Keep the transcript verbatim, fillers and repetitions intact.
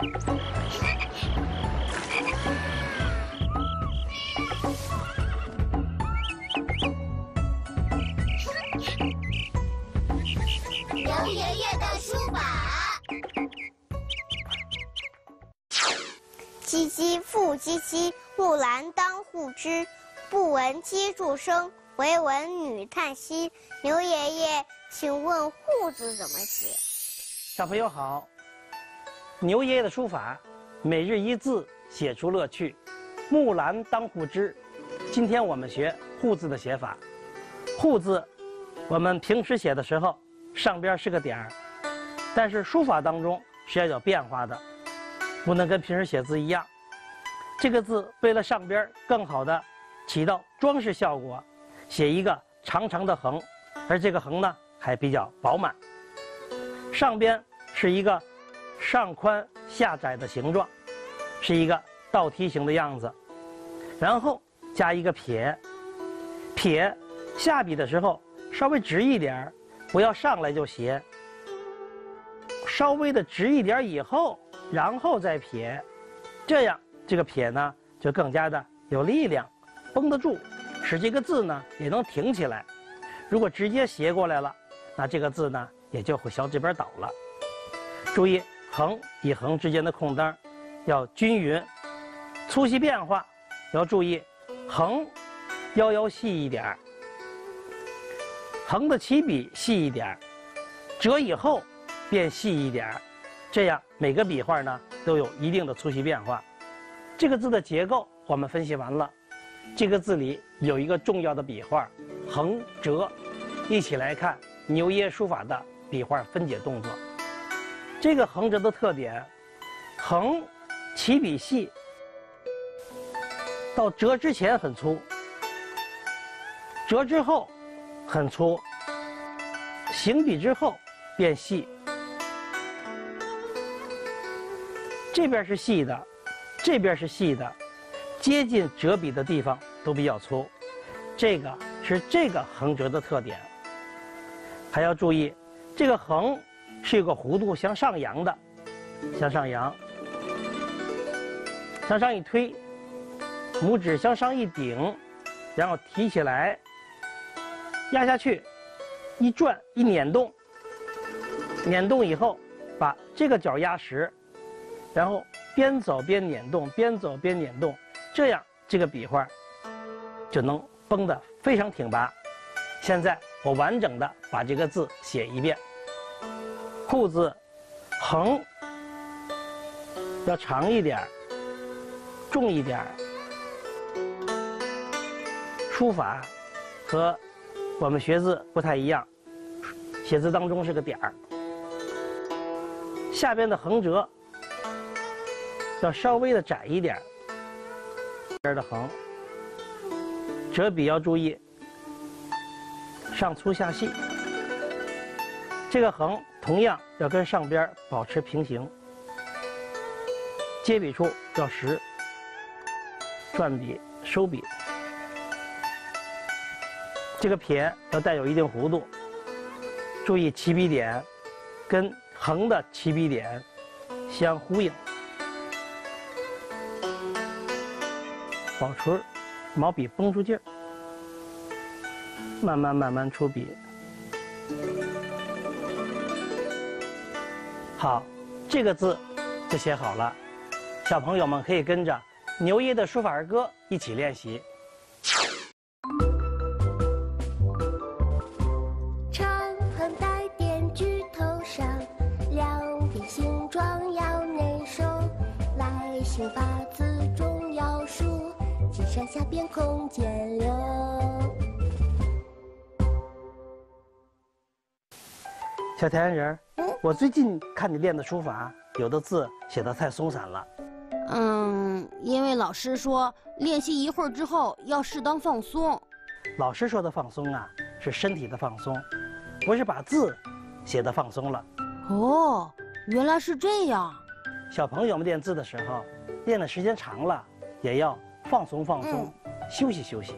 刘爷爷的书法，唧唧复唧唧，木兰当户织。不闻机杼声，惟闻女叹息。牛爷爷，请问“户”字怎么写？小朋友好，牛爷爷的书法，每日一字，写出乐趣。木兰当户织，今天我们学“户”字的写法。“户”字，我们平时写的时候，上边是个点儿，但是书法当中是要有变化的，不能跟平时写字一样。这个字为了上边更好的起到装饰效果，写一个长长的横，而这个横呢还比较饱满，上边是一个上宽下窄的形状，是一个倒梯形的样子，然后加一个撇，撇下笔的时候稍微直一点，不要上来就斜，稍微的直一点以后，然后再撇，这样这个撇呢就更加的有力量，绷得住，使这个字呢也能挺起来。如果直接斜过来了，那这个字呢也就会向这边倒了。注意横与横之间的空当要均匀，粗细变化要注意，横腰腰细一点，横的起笔细一点，折以后变细一点，这样每个笔画呢都有一定的粗细变化。这个字的结构我们分析完了。这个字里有一个重要的笔画横折，一起来看牛爷书法的笔画分解动作。这个横折的特点，横起笔细，到折之前很粗，折之后很粗，行笔之后变细，这边是细的，这边是细的，接近折笔的地方都比较粗，这个是这个横折的特点。还要注意，这个横是有个弧度向上扬的，向上扬，向上一推，拇指向上一顶，然后提起来，压下去，一转一捻动，捻动以后把这个角压实，然后边走边捻动，边走边捻动，这样这个笔画就能绷得非常挺拔。现在我完整的把这个字写一遍。户字，横要长一点，重一点。书法和我们学字不太一样，写字当中是个点儿。下边的横折要稍微的窄一点，这边的横，折笔要注意上粗下细，这个横同样要跟上边保持平行，接笔处要实，转笔收笔，这个撇要带有一定弧度，注意起笔点跟横的起笔点相呼应，保持毛笔绷住劲儿，慢慢慢慢出笔。好，这个字就写好了。小朋友们可以跟着牛爷的书法儿歌一起练习。长横带点居头上，两笔形状要内收，来行八字中要竖。几上下边空间留。小太阳人，嗯，我最近看你练的书法，有的字写得太松散了。嗯，因为老师说练习一会儿之后要适当放松。老师说的放松啊，是身体的放松，不是把字写得放松了。哦，原来是这样。小朋友们练字的时候，练的时间长了，也要放松放松，嗯，休息休息。